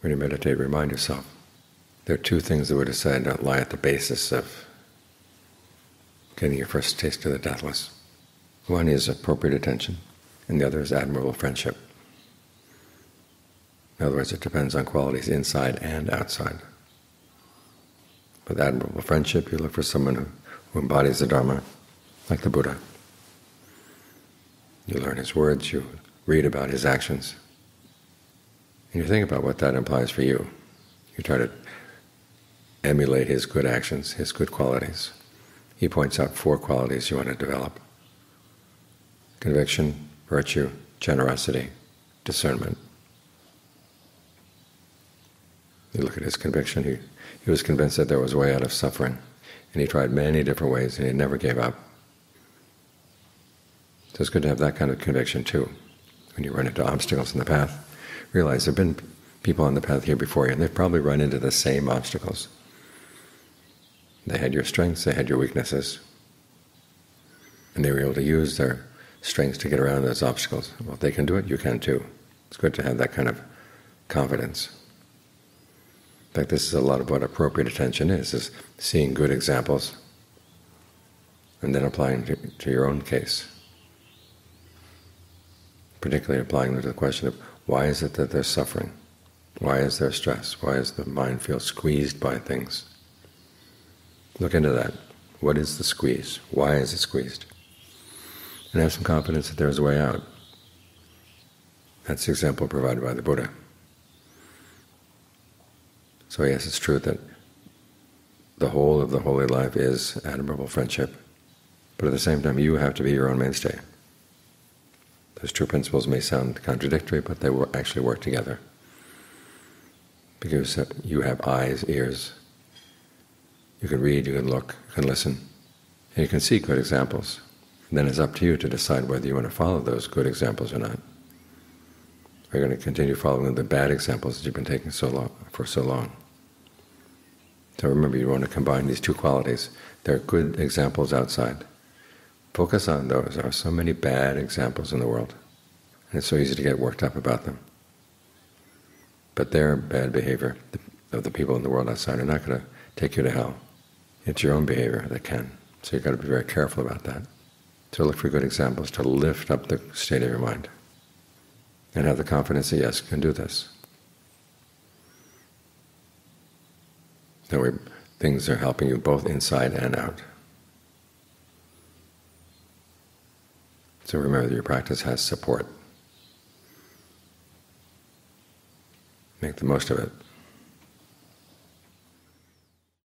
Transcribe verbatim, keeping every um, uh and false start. When you meditate, remind yourself. There are two things the Buddha said that lie at the basis of getting your first taste of the deathless. One is appropriate attention, and the other is admirable friendship. In other words, it depends on qualities inside and outside. With admirable friendship, you look for someone who, who embodies the Dharma, like the Buddha. You learn his words, you read about his actions, and you think about what that implies for you. You try to emulate his good actions, his good qualities. He points out four qualities you want to develop: conviction, virtue, generosity, discernment. You look at his conviction. He, he was convinced that there was a way out of suffering, and he tried many different ways, and he never gave up. So it's good to have that kind of conviction too. When you run into obstacles in the path, realize there have been people on the path here before you, and they've probably run into the same obstacles. They had your strengths, they had your weaknesses, and they were able to use their strengths to get around those obstacles. Well, if they can do it, you can too. It's good to have that kind of confidence. In fact, this is a lot of what appropriate attention is, is seeing good examples and then applying to, to your own case. Particularly applying them to the question of why is it that they're suffering? Why is there stress? Why does the mind feel squeezed by things? Look into that. What is the squeeze? Why is it squeezed? And have some confidence that there is a way out. That's the example provided by the Buddha. So yes, it's true that the whole of the holy life is admirable friendship, but at the same time you have to be your own mainstay. Those two principles may sound contradictory, but they will actually work together, because you have eyes, ears, you can read, you can look, you can listen, and you can see good examples. And then it's up to you to decide whether you want to follow those good examples or not. We're going to continue following the bad examples that you've been taking so long, for so long. So remember, you want to combine these two qualities. There are good examples outside. Focus on those. There are so many bad examples in the world, and it's so easy to get worked up about them. But their bad behavior of the people in the world outside are not going to take you to hell. It's your own behavior that can. So you've got to be very careful about that. So look for good examples to lift up the state of your mind, and have the confidence that, yes, can do this. That way, things are helping you both inside and out. So remember that your practice has support. Make the most of it.